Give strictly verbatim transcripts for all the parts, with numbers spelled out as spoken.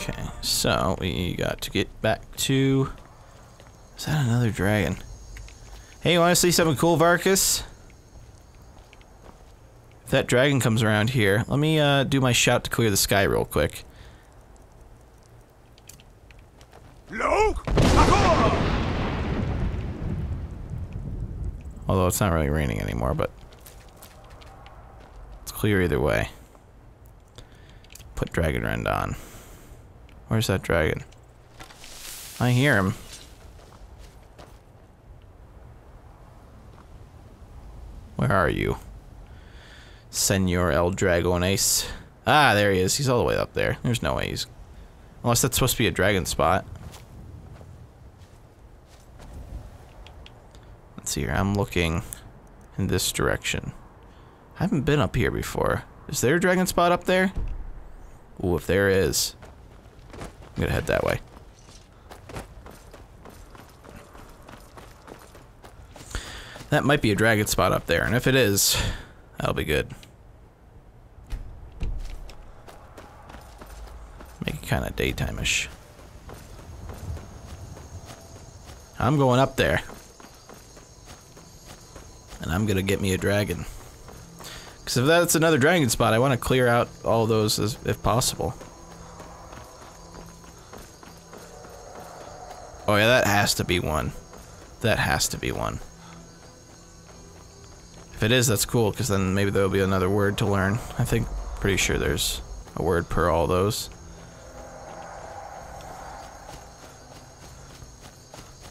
Okay, so we got to get back to... Is that another dragon? Hey, you wanna see something cool, Farkas? If that dragon comes around here, let me uh, do my shout to clear the sky real quick. Although it's not really raining anymore, but it's clear either way. Put Dragonrend on. Where's that dragon? I hear him. Where are you? Senor El Dragon Ace. Ah, there he is. He's all the way up there. There's no way he's... Unless that's supposed to be a dragon spot. Let's see here. I'm looking in this direction. I haven't been up here before. Is there a dragon spot up there? Ooh, if there is. I'm gonna head that way. That might be a dragon spot up there, and if it is, that'll be good. Make it kinda daytime-ish. I'm going up there. And I'm gonna get me a dragon. Because if that's another dragon spot, I want to clear out all those as, if possible. Oh yeah, that has to be one. That has to be one. If it is, that's cool, because then maybe there'll be another word to learn. I think, pretty sure there's a word per all those.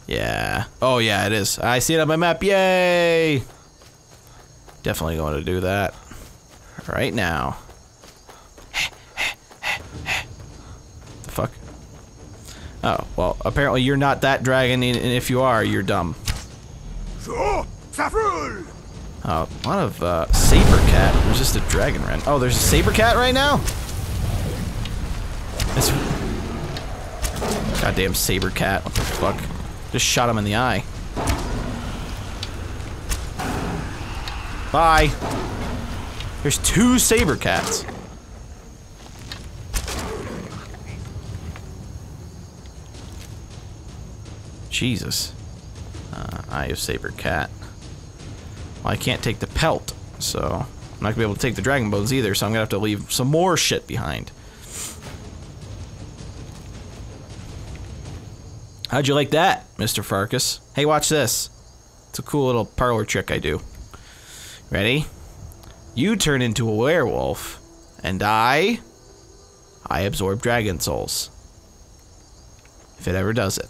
Yeah. Oh yeah, it is. I see it on my map. Yay! Definitely going to do that right now. The fuck? Oh, well, apparently you're not that dragon, and if you are, you're dumb. Uh, a lot of uh, saber cat. There's just a Dragonrend. Oh, there's a saber cat right now. It's goddamn saber cat. What the fuck? Just shot him in the eye. Bye. There's two saber cats. Jesus. Uh, eye of saber cat. I can't take the pelt, so I'm not gonna be able to take the dragon bones either, so I'm gonna have to leave some more shit behind. How'd you like that, Mister Farkas? Hey, watch this. It's a cool little parlor trick I do. Ready? You turn into a werewolf, and I... I absorb dragon souls. If it ever does it.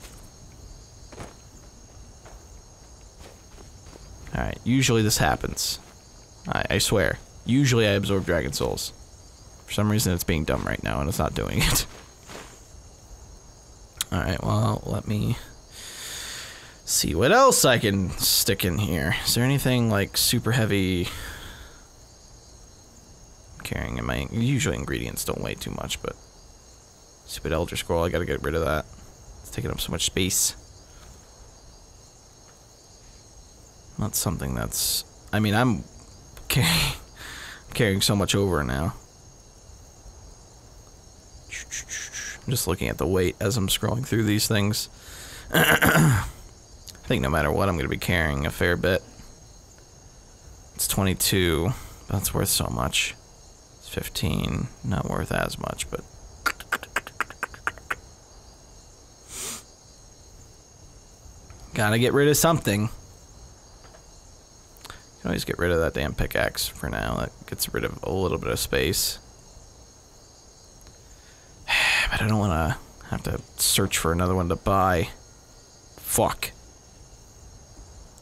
Alright, usually this happens. I, I swear. Usually I absorb dragon souls. For some reason it's being dumb right now and it's not doing it. Alright, well, let me see what else I can stick in here. Is there anything, like, super heavy? I'm carrying in my... Usually ingredients don't weigh too much, but... Stupid Elder Scroll, I gotta get rid of that. It's taking up so much space. Not something that's... I mean, I'm carrying, carrying so much over now. I'm just looking at the weight as I'm scrolling through these things. I think no matter what, I'm going to be carrying a fair bit. It's twenty-two. That's worth so much. It's fifteen. Not worth as much, but... Gotta get rid of something. Always get rid of that damn pickaxe for now. That gets rid of a little bit of space. But I don't want to have to search for another one to buy. Fuck.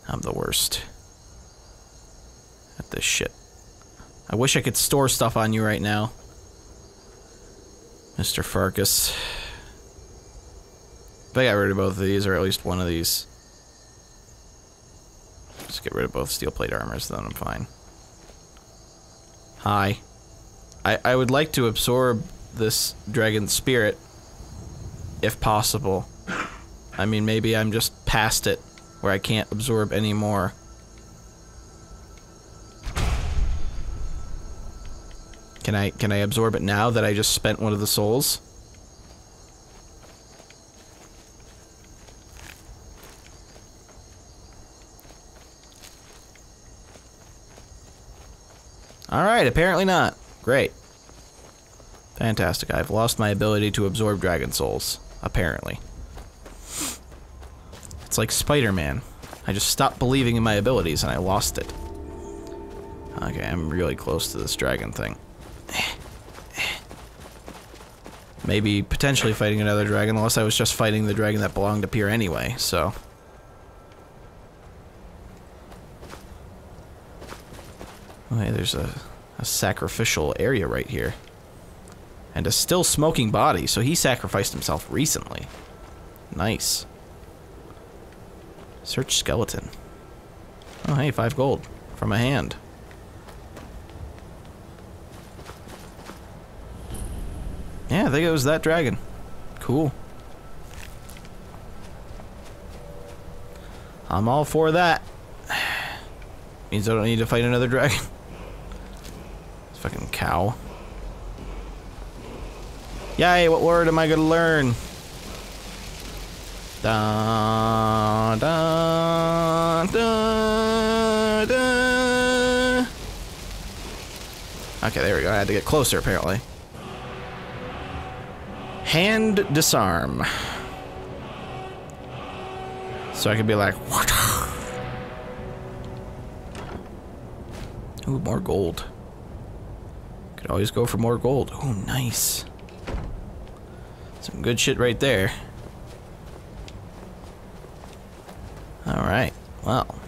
I'm the worst at this shit. I wish I could store stuff on you right now, Mister Farkas. If I got rid of both of these, or at least one of these. Just get rid of both steel plate armors, then I'm fine. Hi. I, I would like to absorb this dragon spirit, if possible. I mean, maybe I'm just past it, where I can't absorb any more. Can I, can I absorb it now that I just spent one of the souls? Alright, apparently not. Great. Fantastic. I've lost my ability to absorb dragon souls. Apparently. It's like Spider-Man. I just stopped believing in my abilities and I lost it. Okay, I'm really close to this dragon thing. Maybe potentially fighting another dragon, unless I was just fighting the dragon that belonged up here anyway, so. Okay, there's a, a sacrificial area right here. And a still smoking body, so he sacrificed himself recently. Nice. Search skeleton. Oh hey, five gold from a hand. Yeah, I think it was that dragon. Cool. I'm all for that. Means I don't need to fight another dragon. This fucking cow. Yay, what word am I gonna learn? Da, da, da, da. Okay, there we go. I had to get closer, apparently. Hand disarm. So I could be like, what? Ooh, more gold. Could always go for more gold. Ooh, nice. Some good shit right there. Alright, well.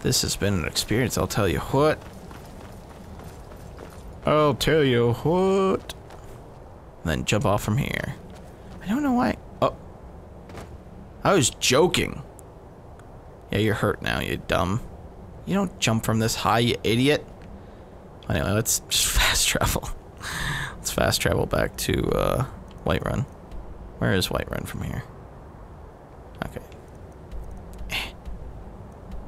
This has been an experience, I'll tell you what. I'll tell you what. And then jump off from here. I don't know why. Oh. I was joking. Yeah, you're hurt now, you dumb. You don't jump from this high, you idiot. Anyway, let's just fast travel. Let's fast travel back to uh, Whiterun. Where is Whiterun from here? Okay. Eh.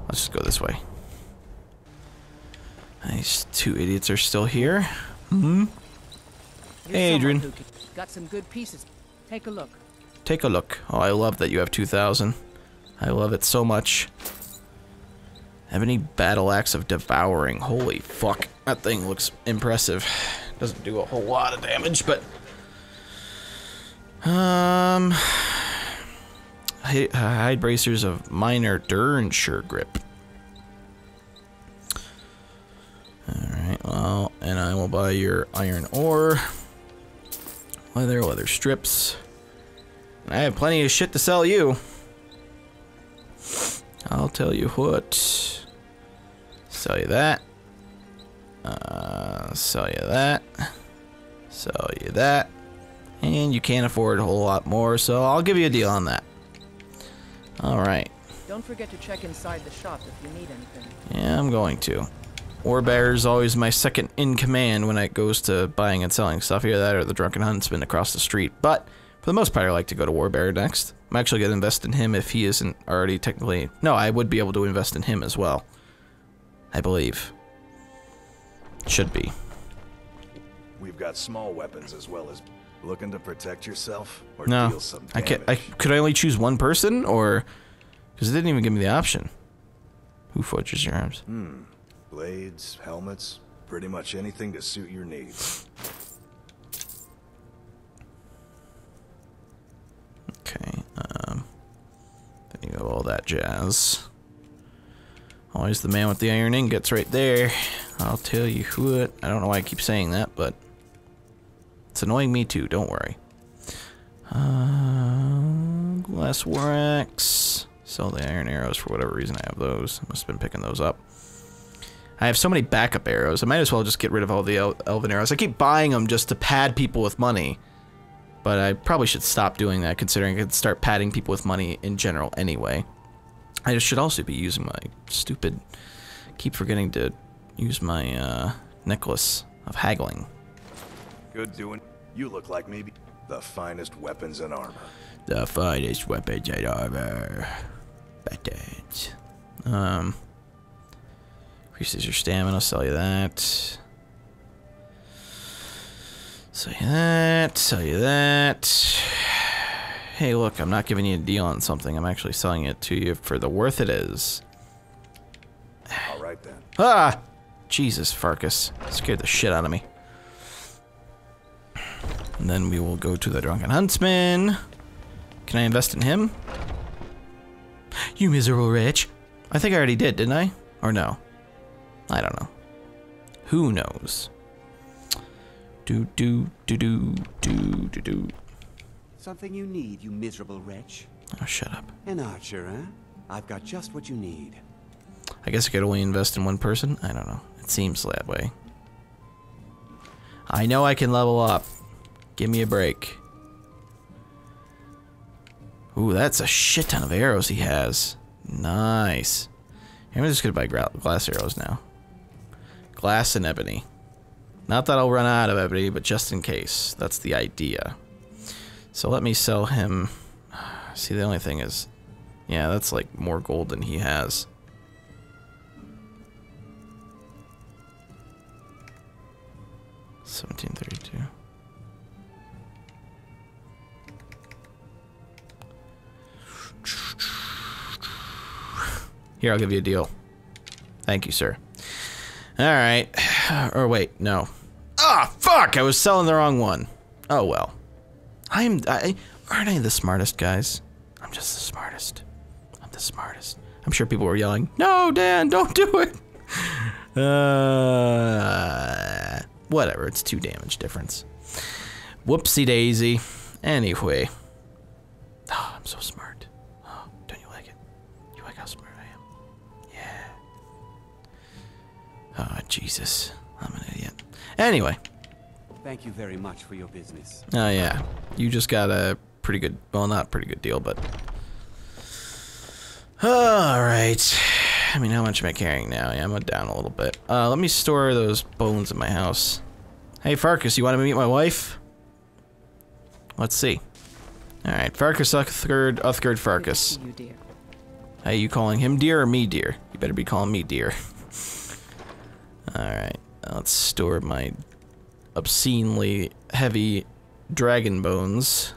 Let's just go this way. These two idiots are still here. Mm-hmm. Hey, Adrianne. Got some good pieces. Take a look. Take a look. Oh, I love that you have two thousand. I love it so much. Ebony battle axe of devouring. Holy fuck. That thing looks impressive. Doesn't do a whole lot of damage, but um hide bracers of minor Durnsure grip. All right. Well, and I will buy your iron ore. Leather, leather strips. And I have plenty of shit to sell you. I'll tell you what. Sell you that. Uh, sell you that. Sell you that. And you can't afford a whole lot more, so I'll give you a deal on that. Alright. Don't forget to check inside the shop if you need anything. Yeah, I'm going to. Warbearer is always my second in command when it goes to buying and selling stuff. Either that or the Drunken Huntsman across the street. But for the most part, I like to go to Warbearer next. I'm actually going to invest in him if he isn't already technically. No, I would be able to invest in him as well. I believe. Should be. We've got small weapons as well as looking to protect yourself or no, deal some damage. I can't. I, could I only choose one person or because it didn't even give me the option. Who forges your arms? Hmm. Blades, helmets, pretty much anything to suit your needs. Okay, um, then you have all that jazz. Always the man with the iron ingots right there. I'll tell you what. I don't know why I keep saying that, but it's annoying me too, don't worry. Uh, glass war axe. Sell the iron arrows for whatever reason I have those. I must have been picking those up. I have so many backup arrows. I might as well just get rid of all the el elven arrows. I keep buying them just to pad people with money. But I probably should stop doing that, considering I could start padding people with money in general anyway. I should also be using my stupid... keep forgetting to use my uh, necklace of haggling. Good doing. You look like maybe the finest weapons and armor. The finest weapons and armor. Batons. Um... Increases your stamina, sell you that. Sell you that, sell you that. Hey look, I'm not giving you a deal on something, I'm actually selling it to you for the worth it is. Alright then. Ah! Jesus, Farkas. Scared the shit out of me. And then we will go to the Drunken Huntsman. Can I invest in him? You miserable wretch. I think I already did, didn't I? Or no? I don't know. Who knows? Do, do, do, do, do, do, do. Something you need, you miserable wretch. Oh, shut up. An archer, eh? I've got just what you need. I guess I could only invest in one person? I don't know. It seems that way. I know I can level up. Give me a break. Ooh, that's a shit ton of arrows he has. Nice. I'm just gonna buy glass arrows now. Glass and ebony. Not that I'll run out of ebony, but just in case. That's the idea. So let me sell him. See, the only thing is... Yeah, that's like more gold than he has. seventeen thirty-two. Here, I'll give you a deal. Thank you, sir. Alright. Or wait, no. Ah, oh, fuck! I was selling the wrong one. Oh, well. I'm... I, aren't I the smartest, guys? I'm just the smartest. I'm the smartest. I'm sure people were yelling, no, Dan, don't do it! Uh, whatever, it's two damage difference. Whoopsie daisy. Anyway. Oh, I'm so smart. Oh, Jesus. I'm an idiot. Anyway. Thank you very much for your business. Oh, yeah. You just got a pretty good... Well, not pretty good deal, but... Alright. I mean, how much am I carrying now? Yeah, I'm down a little bit. Uh, let me store those bones in my house. Hey, Farkas, you want to meet my wife? Let's see. Alright, Farkas, Uthgird, Uthgird, Farkas. You, dear. Hey, you calling him dear or me dear? You better be calling me dear. Alright, let's store my obscenely heavy dragon bones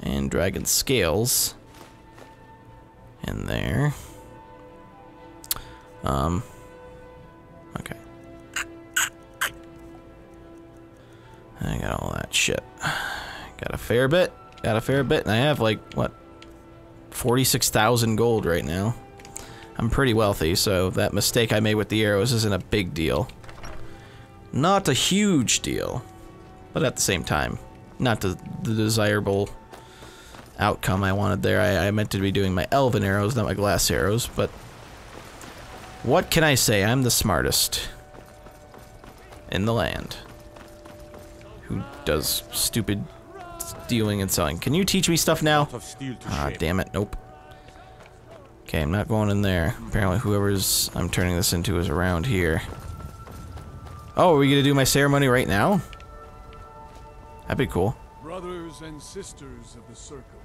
and dragon scales in there. Um, okay. I got all that shit. Got a fair bit, got a fair bit, and I have like, what, forty-six thousand gold right now. I'm pretty wealthy, so that mistake I made with the arrows isn't a big deal. Not a huge deal, but at the same time, not the, the desirable outcome I wanted there. I, I meant to be doing my elven arrows, not my glass arrows, but what can I say? I'm the smartest in the land who does stupid stealing and selling. Can you teach me stuff now? Ah, damn it, nope. Okay, I'm not going in there. Apparently whoever's I'm turning this into is around here. Oh, are we gonna do my ceremony right now? That'd be cool. Brothers and sisters of the circle,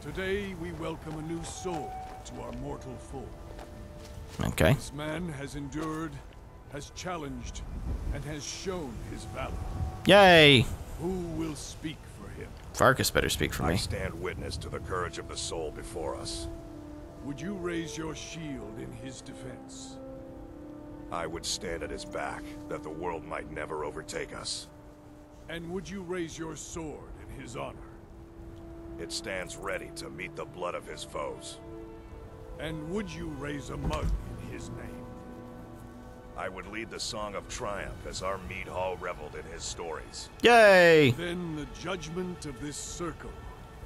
today we welcome a new soul to our mortal fold. Okay. This man has endured, has challenged, and has shown his valor. Yay! Who will speak for him? Farkas better speak for me. I stand witness to the courage of the soul before us. Would you raise your shield in his defense? I would stand at his back, that the world might never overtake us. And would you raise your sword in his honor? It stands ready to meet the blood of his foes. And would you raise a mug in his name? I would lead the song of triumph as our mead hall reveled in his stories. Yay! Then the judgment of this circle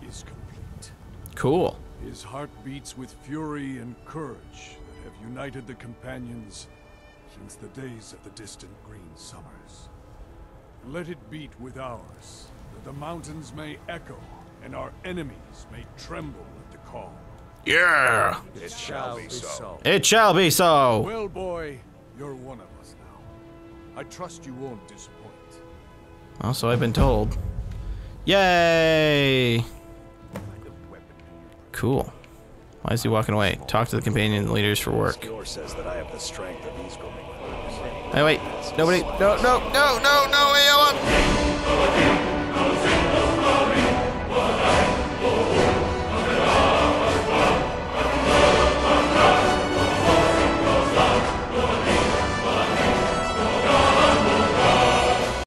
is complete. Cool. His heart beats with fury and courage that have united the companions since the days of the distant green summers. Let it beat with ours, that the mountains may echo and our enemies may tremble at the call. Yeah! It, it shall, shall be so. so. It shall be so! Well, boy, you're one of us now. I trust you won't disappoint. Also, I've been told. Yay! Cool. Why is he walking away? Talk to the companion leaders for work. Hey, wait. Nobody. No, no, no, no, no, A L M!